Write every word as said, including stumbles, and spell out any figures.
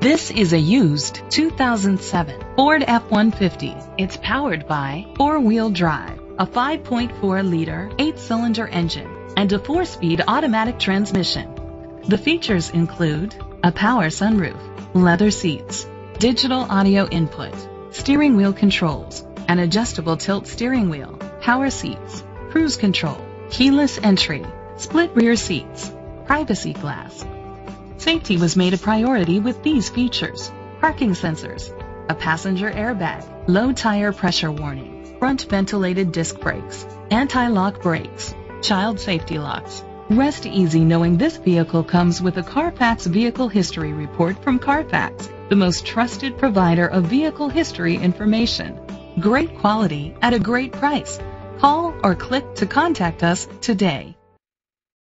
This is a used two thousand seven Ford F one fifty. It's powered by four-wheel drive, a five point four liter, eight cylinder engine, and a four speed automatic transmission. The features include a power sunroof, leather seats, digital audio input, steering wheel controls, an adjustable tilt steering wheel, power seats, cruise control, keyless entry, split rear seats, privacy glass. Safety was made a priority with these features: parking sensors, a passenger airbag, low tire pressure warning, front ventilated disc brakes, anti-lock brakes, child safety locks. Rest easy knowing this vehicle comes with a Carfax Vehicle History Report from Carfax, the most trusted provider of vehicle history information. Great quality at a great price. Call or click to contact us today.